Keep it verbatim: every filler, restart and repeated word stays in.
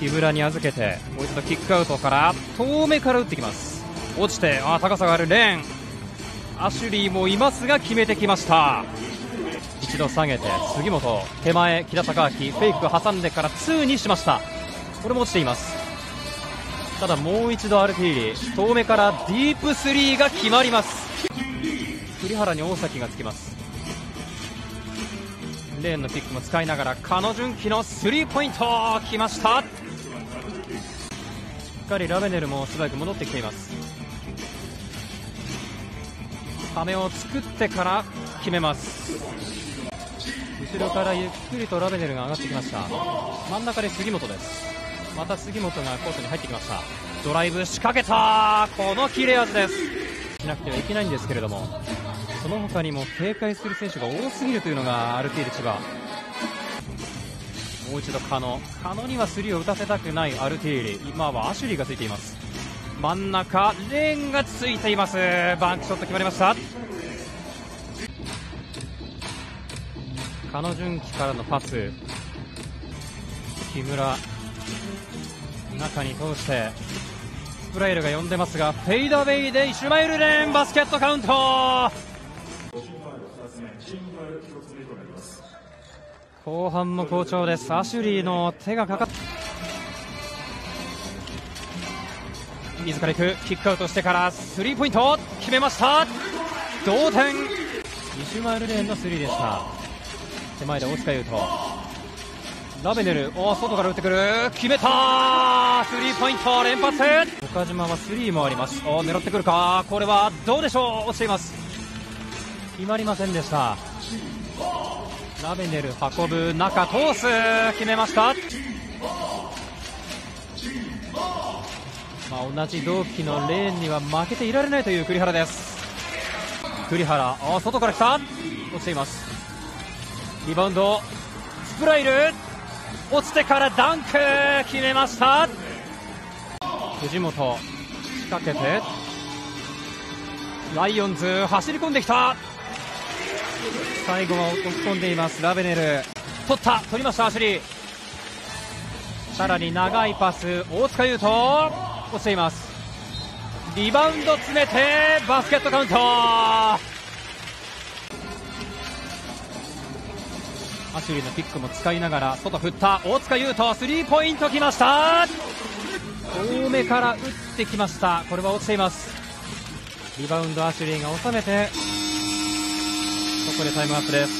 木村に預けて、こういったキックアウトから遠目から打ってきます。落ちて、あ、高さがあるレーン、アシュリーもいますが決めてきました。一度下げて杉本、手前木田隆明、フェイク挟んでからツーにしました。これも落ちています。ただもう一度アルティーリー、遠目からディープスリーが決まります。栗原に大崎がつきます。レーンのキックも使いながら、鹿野純喜のスリーポイントきました。しっかりラベネルも素早く戻ってきています。ためを作ってから決めます。後ろからゆっくりとラベネルが上がってきました。真ん中で杉本です。また杉本がコートに入ってきました。ドライブ仕掛けた、この切れ味です。しなくてはいけないんですけれども、その他にも警戒する選手が多すぎるというのがアルティール千葉。もう一度カノカノにはスリーを打たせたくないアルティール。今はアシュリーがついています。真ん中レーンがついています。バンクショット決まりました。カノ純喜からのパス、木村中に通してスプライルが呼んでますが、フェイダーウェイでイシュマイルレーン、バスケットカウント。後半も好調です。アシュリーの手がかかっ自ら行く、キックアウトしてからスリーポイント決めました。同点、イシュマイルレーンのスリーでした。手前で大塚優斗、ラベネル、お外から打ってくる、決めたー、スリーポイント連発。岡島はスリーもあります。お狙ってくるか、これはどうでしょう、落ちています。決まりませんでした。ラベネル運ぶ、中通す、決めました。まあ、同じ同期のレーンには負けていられないという栗原です。栗原、お外から来た、落ちています。リバウンドスプライル、落ちてからダンク決めました。藤本仕掛けて、ライオンズ走り込んできた、最後は落とし込んでいます。ラベネル取った、取りました。アシュリー、さらに長いパス、大塚優斗落ちています。リバウンド詰めてバスケットカウント。アシュリーのピックも使いながら、外振った大塚優斗、スリーポイントきました。遠目から打ってきました。これは落ちています。リバウンドアシュリーが収めて、ここでタイムアップです。